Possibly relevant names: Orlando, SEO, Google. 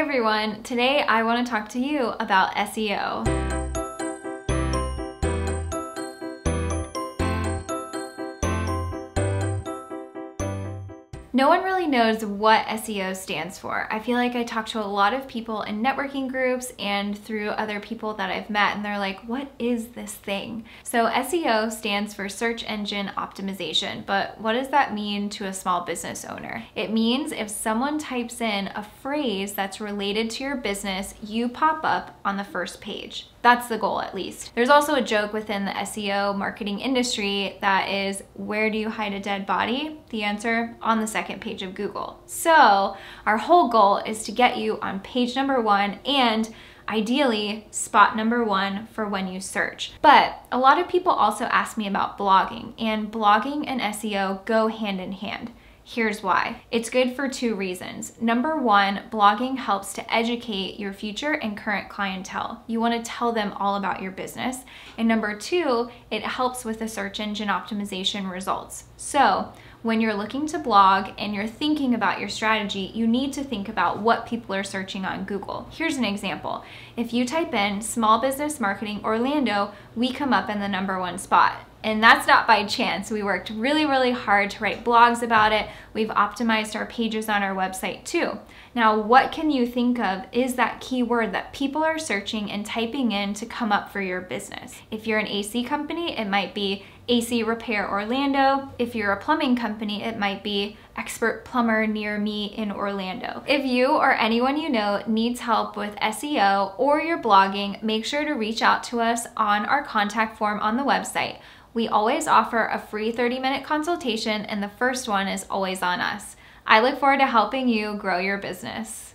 Hey everyone, today I want to talk to you about SEO. No one really knows what SEO stands for. I feel like I talk to a lot of people in networking groups and through other people that I've met, and they're like, what is this thing? So SEO stands for search engine optimization, but what does that mean to a small business owner? It means if someone types in a phrase that's related to your business, you pop up on the first page. That's the goal, at least. There's also a joke within the SEO marketing industry that is, where do you hide a dead body? The answer, on the second page of Google. So our whole goal is to get you on page number one and ideally spot number one for when you search. But a lot of people also ask me about blogging, and blogging and SEO go hand in hand. Here's why. It's good for two reasons. Number one, blogging helps to educate your future and current clientele. You want to tell them all about your business. And number two, it helps with the search engine optimization results. So when you're looking to blog and you're thinking about your strategy, you need to think about what people are searching on Google. Here's an example. If you type in small business marketing Orlando, we come up in the number one spot. And that's not by chance. We worked really, really hard to write blogs about it. We've optimized our pages on our website too. Now, what can you think of is that keyword that people are searching and typing in to come up for your business? If you're an AC company, it might be AC Repair Orlando. If you're a plumbing company, it might be expert plumber near me in Orlando. If you or anyone you know needs help with SEO or your blogging, make sure to reach out to us on our contact form on the website. We always offer a free 30-minute consultation, and the first one is always on us. I look forward to helping you grow your business.